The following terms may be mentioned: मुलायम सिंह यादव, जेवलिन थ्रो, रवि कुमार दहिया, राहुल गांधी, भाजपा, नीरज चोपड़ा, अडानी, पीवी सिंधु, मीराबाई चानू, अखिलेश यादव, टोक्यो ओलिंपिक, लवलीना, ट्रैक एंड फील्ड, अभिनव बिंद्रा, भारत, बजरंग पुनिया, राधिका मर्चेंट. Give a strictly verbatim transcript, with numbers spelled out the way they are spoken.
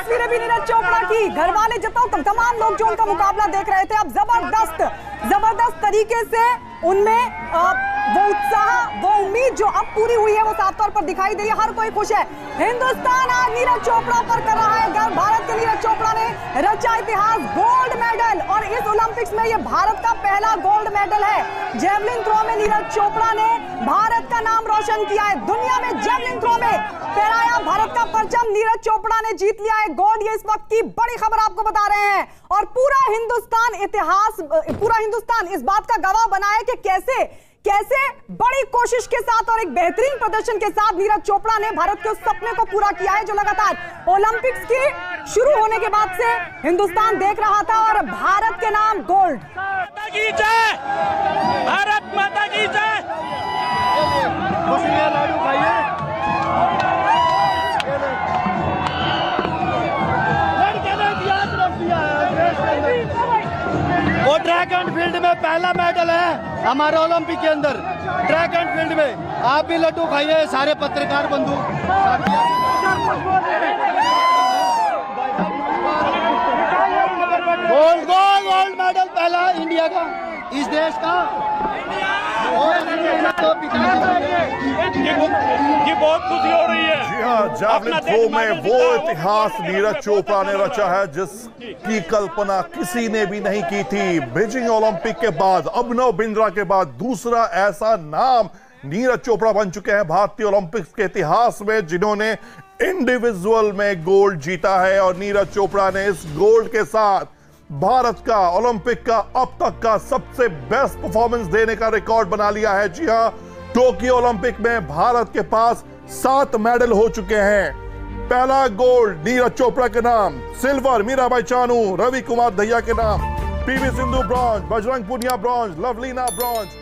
तस्वीरें भी नीरज चोपड़ा की। घर वाले जताओ तक तमाम लोग जो उनका मुकाबला देख रहे थे, अब जबरदस्त जबरदस्त तरीके से उनमें वो उत्साह, वो उम्मीद जो अब पूरी हुई है वो साफ तौर पर दिखाई दे रही है। हर कोई खुश है। हिंदुस्तान आज नीरज चोपड़ा पर कर रहा है गर्व। भारत के नीरज चोपड़ा ने रचा इतिहास, गोल्ड मेडल, और इस ओलंपिक्स में ये भारत का पहला गोल्ड मेडल है। जेवलिन थ्रो में नीरज चोपड़ा ने भारत का नाम रोशन किया है। दुनिया में जेवलिन थ्रो में फहराया भारत का परचम, नीरज चोपड़ा ने जीत लिया है गोल्ड। ये इस वक्त की बड़ी खबर आपको बता रहे हैं। और पूरा हिंदुस्तान इतिहास, पूरा हिंदुस्तान इस बात का गवाह बना है कि कैसे कैसे बड़ी कोशिश के साथ और एक बेहतरीन प्रदर्शन के साथ नीरज चोपड़ा ने भारत के उस सपने को पूरा किया है जो लगातार ओलंपिक्स के शुरू होने के बाद से हिंदुस्तान देख रहा था। और भारत के नाम गोल्ड। भारत माता की जय। वो ट्रैक एंड फील्ड में पहला मेडल है हमारे ओलंपिक के अंदर, ट्रैक एंड फील्ड में। आप भी लड्डू खाइए सारे पत्रकार बंधु। गोल्ड गोल्ड गोल्ड मेडल पहला इंडिया का, इस देश का। ये बहुत खुशी हो रही है। जी हाँ, जैवलिन थ्रो में वो इतिहास नीरज चोपड़ा ने रचा है जिसकी कल्पना किसी ने भी नहीं की थी। बीजिंग ओलंपिक के बाद, अभिनव बिंद्रा के बाद दूसरा ऐसा नाम नीरज चोपड़ा बन चुके हैं भारतीय ओलंपिक्स के इतिहास में जिन्होंने इंडिविजुअल में गोल्ड जीता है। और नीरज चोपड़ा ने इस गोल्ड के साथ भारत का ओलंपिक का अब तक का सबसे बेस्ट परफॉर्मेंस देने का रिकॉर्ड बना लिया है। जी हां, टोक्यो ओलंपिक में भारत के पास सात मेडल हो चुके हैं। पहला गोल्ड नीरज चोपड़ा के नाम, सिल्वर मीराबाई चानू, रवि कुमार दहिया के नाम, पीवी सिंधु bronze, बजरंग पुनिया bronze, लवलीना bronze,